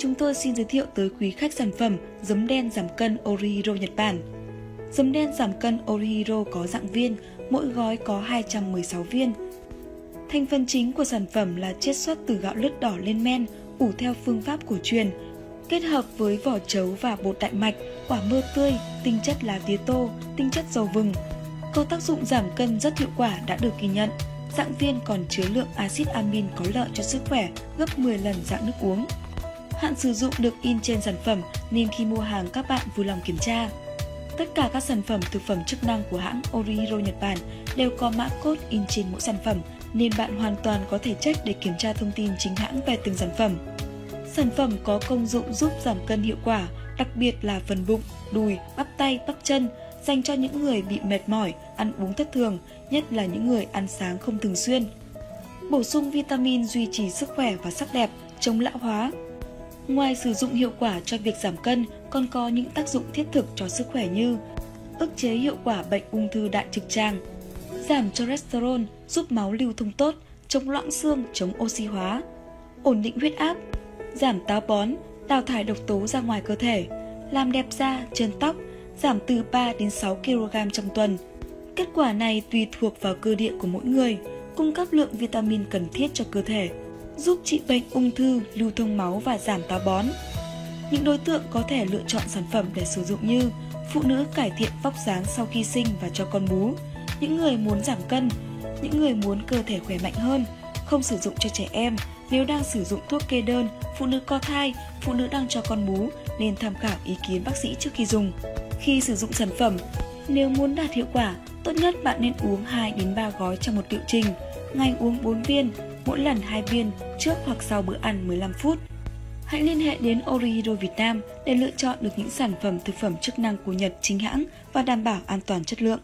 chúng tôi xin giới thiệu tới quý khách sản phẩm giấm đen giảm cân Orihiro Nhật Bản. Giấm đen giảm cân Orihiro có dạng viên, mỗi gói có 216 viên. Thành phần chính của sản phẩm là chiết xuất từ gạo lứt đỏ lên men, ủ theo phương pháp cổ truyền, kết hợp với vỏ trấu và bột đại mạch, quả mơ tươi, tinh chất lá tía tô, tinh chất dầu vừng. Có tác dụng giảm cân rất hiệu quả đã được ghi nhận. Dạng viên còn chứa lượng axit amin có lợi cho sức khỏe gấp 10 lần dạng nước uống. Hạn sử dụng được in trên sản phẩm nên khi mua hàng các bạn vui lòng kiểm tra. Tất cả các sản phẩm thực phẩm chức năng của hãng Orihiro Nhật Bản đều có mã code in trên mỗi sản phẩm nên bạn hoàn toàn có thể check để kiểm tra thông tin chính hãng về từng sản phẩm. Sản phẩm có công dụng giúp giảm cân hiệu quả, đặc biệt là phần bụng, đùi, bắp tay, bắp chân, dành cho những người bị mệt mỏi, ăn uống thất thường, nhất là những người ăn sáng không thường xuyên. Bổ sung vitamin duy trì sức khỏe và sắc đẹp, chống lão hóa. Ngoài sử dụng hiệu quả cho việc giảm cân, còn có những tác dụng thiết thực cho sức khỏe như ức chế hiệu quả bệnh ung thư đại trực tràng, giảm cholesterol, giúp máu lưu thông tốt, chống loãng xương, chống oxy hóa, ổn định huyết áp, giảm táo bón, đào thải độc tố ra ngoài cơ thể, làm đẹp da, chân tóc, giảm từ 3 đến 6 kg trong tuần. Kết quả này tùy thuộc vào cơ địa của mỗi người, cung cấp lượng vitamin cần thiết cho cơ thể, giúp trị bệnh ung thư, lưu thông máu và giảm táo bón. Những đối tượng có thể lựa chọn sản phẩm để sử dụng như phụ nữ cải thiện vóc dáng sau khi sinh và cho con bú, những người muốn giảm cân, những người muốn cơ thể khỏe mạnh hơn, không sử dụng cho trẻ em nếu đang sử dụng thuốc kê đơn, phụ nữ có thai, phụ nữ đang cho con bú nên tham khảo ý kiến bác sĩ trước khi dùng. Khi sử dụng sản phẩm, nếu muốn đạt hiệu quả, tốt nhất bạn nên uống 2 đến 3 gói trong một liệu trình, ngày uống 4 viên, mỗi lần 2 viên trước hoặc sau bữa ăn 15 phút. Hãy liên hệ đến Orihiro Việt Nam để lựa chọn được những sản phẩm thực phẩm chức năng của Nhật chính hãng và đảm bảo an toàn chất lượng.